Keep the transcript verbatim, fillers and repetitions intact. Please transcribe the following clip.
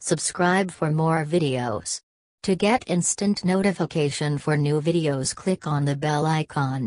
Subscribe for more videos. To get instant notification for new videos, click on the bell icon.